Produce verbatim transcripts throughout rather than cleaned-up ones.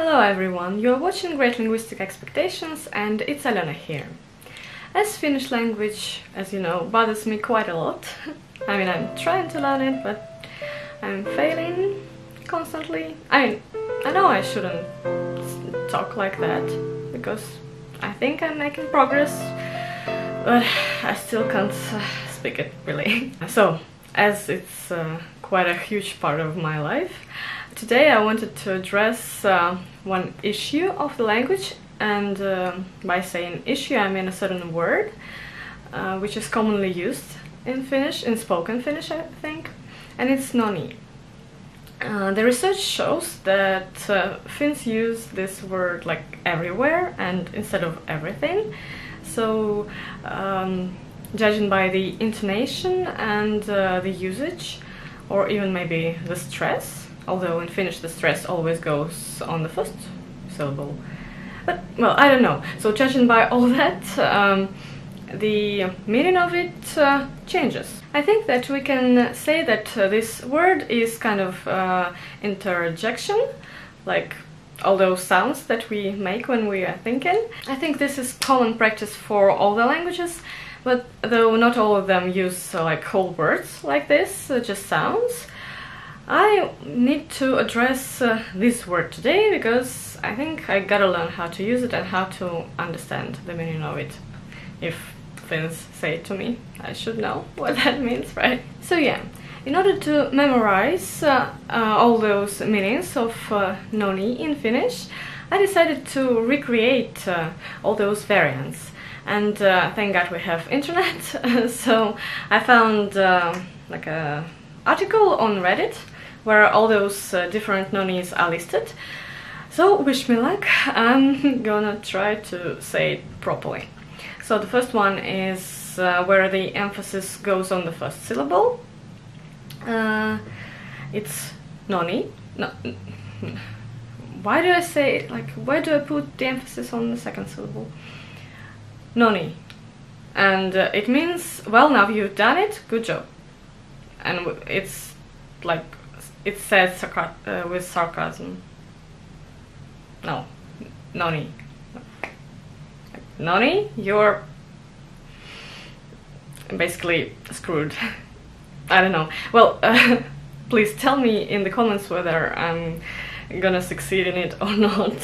Hello everyone, you are watching Great Linguistic Expectations and it's Alena here. As Finnish language, as you know, bothers me quite a lot. I mean, I'm trying to learn it, but I'm failing constantly. I mean, I know I shouldn't talk like that, because I think I'm making progress, but I still can't speak it, really. So, as it's uh, quite a huge part of my life, today I wanted to address uh, one issue of the language, and uh, by saying issue I mean a certain word uh, which is commonly used in Finnish, in spoken Finnish I think, and it's NONI. Uh, the research shows that uh, Finns use this word like everywhere and instead of everything, so um, judging by the intonation and uh, the usage, or even maybe the stress. Although in Finnish the stress always goes on the first syllable. But, well, I don't know. So judging by all that, um, the meaning of it uh, changes. I think that we can say that uh, this word is kind of uh, interjection, like all those sounds that we make when we are thinking. I think this is common practice for all the languages, but though not all of them use uh, like whole words like this, uh, just sounds. I need to address uh, this word today, because I think I gotta learn how to use it and how to understand the meaning of it. If Finns say it to me, I should know what that means, right? So yeah, in order to memorize uh, uh, all those meanings of uh, NONI in Finnish, I decided to recreate uh, all those variants. And uh, thank God we have internet, so I found uh, like a article on Reddit, where all those uh, different nonis are listed. So wish me luck, I'm gonna try to say it properly. So the first one is uh, where the emphasis goes on the first syllable. Uh, it's noni. No, why do I say it? Like, why do I put the emphasis on the second syllable? Noni. And uh, it means, well, now you've done it, good job. And it's like, it says sarca uh, with sarcasm. No, noni. Noni, you're basically screwed. I don't know. Well, uh, please tell me in the comments whether I'm gonna succeed in it or not.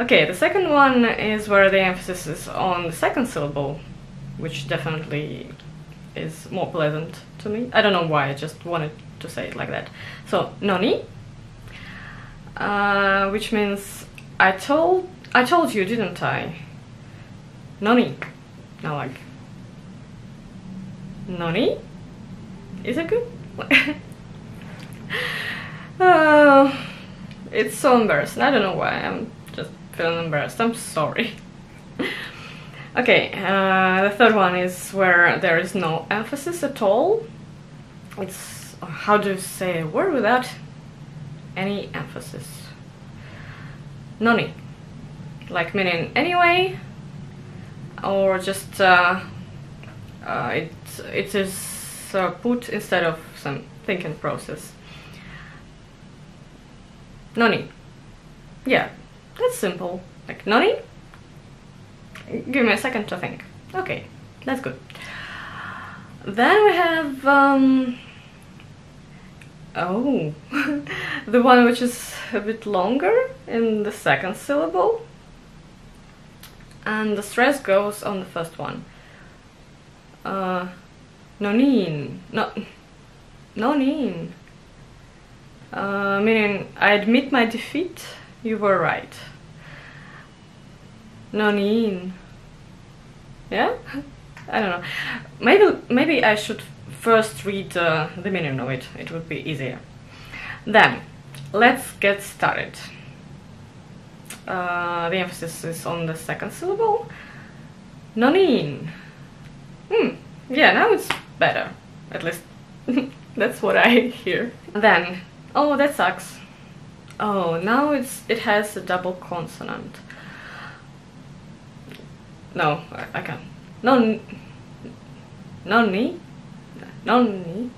Okay, the second one is where the emphasis is on the second syllable, which definitely is more pleasant to me. I don't know why, I just wanted to say it like that. So, noni, uh, which means I told I told you, didn't I? Noni. Now, like, noni? Is it good? uh, it's so embarrassing. I don't know why, I'm just feeling embarrassed. I'm sorry. Okay, uh, the third one is where there is no emphasis at all. It's, how do you say a word without any emphasis? Noni. Like, meaning anyway, or just uh, uh, it, it is uh, put instead of some thinking process. Noni. Yeah, that's simple. Like, noni? Give me a second to think. Okay, that's good. Then we have um, oh, the one which is a bit longer in the second syllable, and the stress goes on the first one. Uh, nonin, no, nonin. Uh, meaning I admit my defeat. You were right. Nonin. Yeah? I don't know. Maybe maybe I should first read uh, the meaning of it. It would be easier. Then, let's get started. Uh, the emphasis is on the second syllable. Nonin. Hmm. Yeah, now it's better. At least that's what I hear. Then, oh, that sucks. Oh, now it's it has a double consonant. No, I, I can't. Non, noni, noni.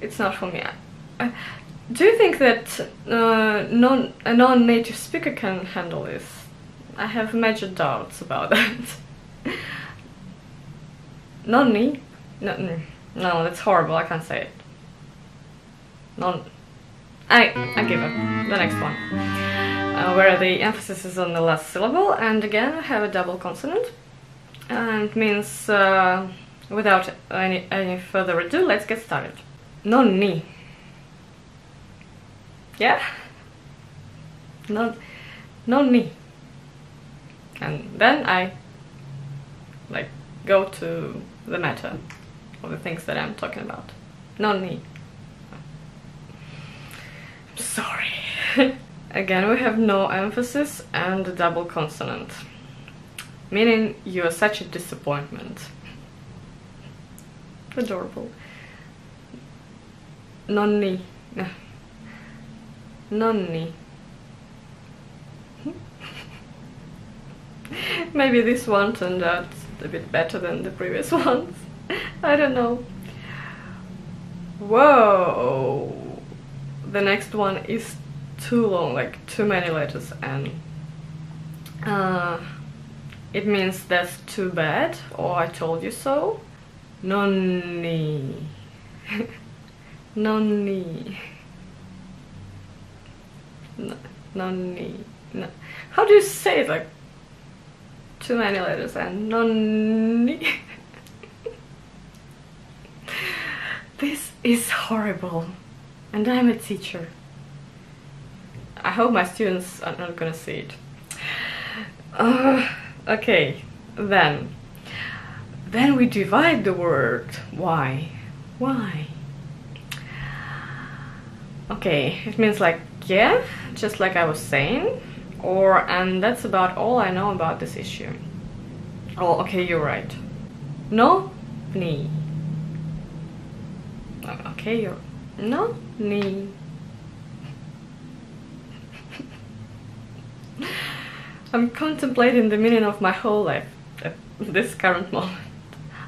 It's not for me. I, I, Do you think that uh, non, a non-native speaker can handle this? I have major doubts about that. NONI? No, no, no, that's horrible, I can't say it. Non... I, I give up. The next one. Uh, where the emphasis is on the last syllable, and again I have a double consonant. And it means, uh, without any, any further ado, let's get started. NONI. Yeah? Non... NONI. And then I, like, go to the matter of the things that I'm talking about. NONI. I'm sorry. Again, we have no emphasis and a double consonant, meaning you are such a disappointment. Adorable. NONI. NONI. Maybe this one turned out a bit better than the previous ones. I don't know. Whoa! The next one is too long, like too many letters, and uh, it means that's too bad, or I told you so. NONI. NONI. NONI. No. How do you say it? Like, too many letters and NONI. This is horrible, and I'm a teacher. I hope my students are not gonna see it. Uh, okay, then. Then we divide the word. Why? Why? Okay, it means like, yeah, just like I was saying. Or, and that's about all I know about this issue. Oh, okay, you're right. No, ni. Okay, you're... No, ni. I'm contemplating the meaning of my whole life at this current moment.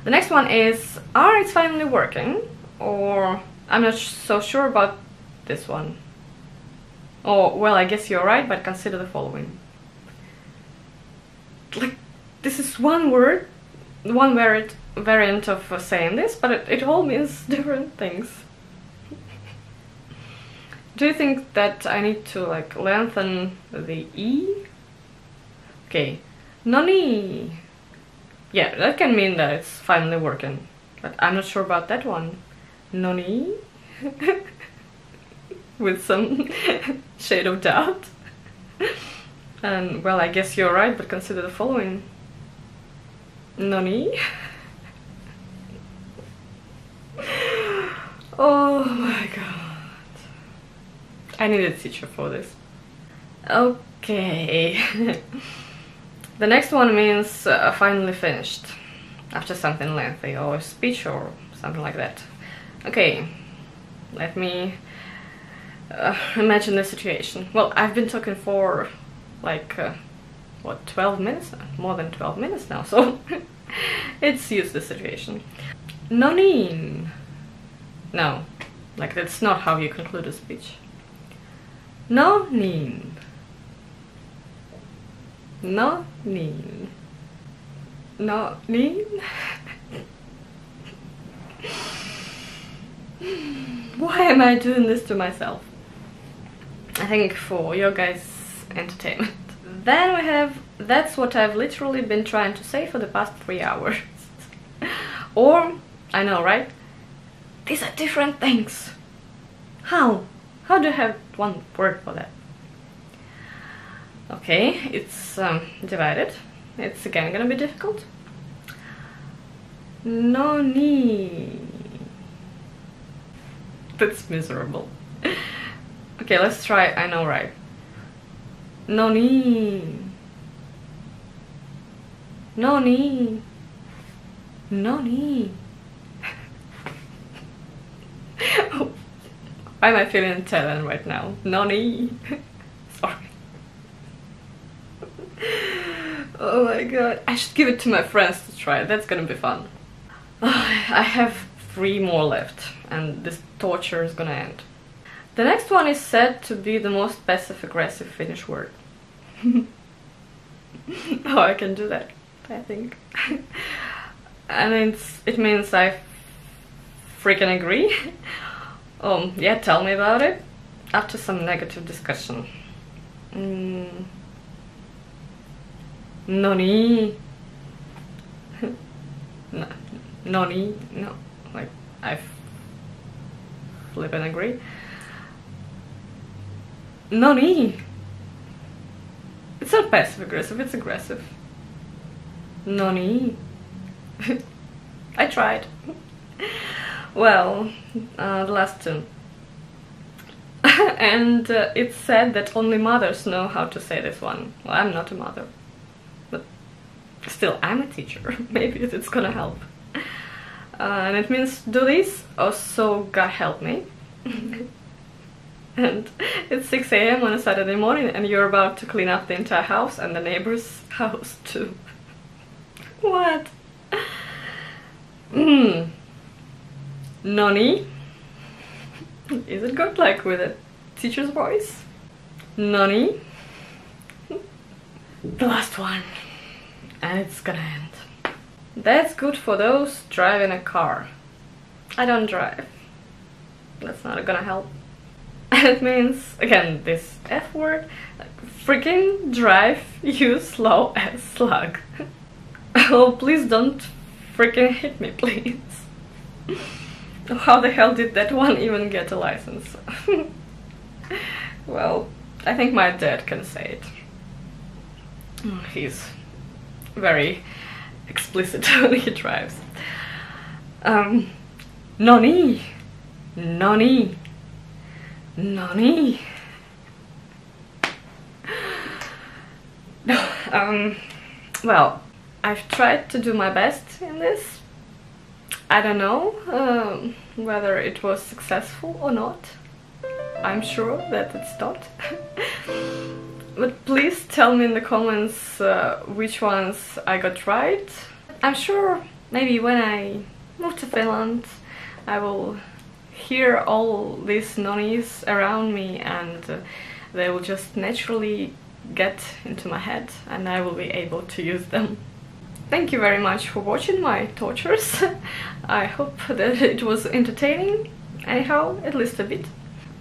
The next one is, ah, it's finally working. Or, I'm not so sure about this one. Oh, well, I guess you're right, but consider the following. Like, this is one word, one variant, variant of uh, saying this, but it, it all means different things. Do you think that I need to, like, lengthen the E? Okay. NONI! Yeah, that can mean that it's finally working, but I'm not sure about that one. NONI? With some shade of doubt. And, well, I guess you're right, but consider the following. NONI? Oh my god. I need a teacher for this. Okay. The next one means uh, finally finished. After something lengthy, or a speech, or something like that. Okay. Let me... Uh, imagine the situation. Well, I've been talking for like uh, what, twelve minutes? More than twelve minutes now, so it's used the situation. NONI. No, like that's not how you conclude a speech. NONI. NONI. NONI. Why am I doing this to myself? I think for your guys' entertainment. Then we have, that's what I've literally been trying to say for the past three hours. Or, I know, right? These are different things. How? How do I have one word for that? Okay, it's um, divided. It's again gonna be difficult. NONI. That's miserable. Okay, let's try, I know, right? NONI. NONI. NONI. Oh, why am I feeling Italian right now? NONI. Sorry. Oh my god. I should give it to my friends to try. That's gonna be fun. Oh, I have three more left, and this torture is gonna end. The next one is said to be the most passive-aggressive Finnish word. Oh, I can do that, I think. And it's, it means I freaking agree. Um, yeah, tell me about it. After some negative discussion. Mm. Noni. No, noni, no, like I flip and agree. Noni. It's not passive aggressive, it's aggressive. Noni. I tried. Well, uh, the last two. And uh, it's said that only mothers know how to say this one. Well, I'm not a mother. But still, I'm a teacher. Maybe it's gonna help. Uh, and it means do this, or so God help me. And it's six A M on a Saturday morning and you're about to clean up the entire house and the neighbor's house too. What? Mm. Noni? Is it good, like with a teacher's voice? Noni? The last one. And it's gonna end. That's good for those driving a car. I don't drive. That's not gonna help. It means, again, this F word, like, freaking drive, you slow as slug. Oh, please don't freaking hit me, please. How the hell did that one even get a license? Well, I think my dad can say it. He's very explicit when he drives. Um, Noni! Noni! Noni! um, well, I've tried to do my best in this. I don't know um, whether it was successful or not. I'm sure that it's not. But please tell me in the comments uh, which ones I got right. I'm sure maybe when I move to Finland I will hear all these nonis around me and uh, they will just naturally get into my head and I will be able to use them. Thank you very much for watching my tortures. I hope that it was entertaining, anyhow, at least a bit.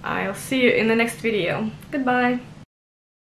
I'll see you in the next video. Goodbye!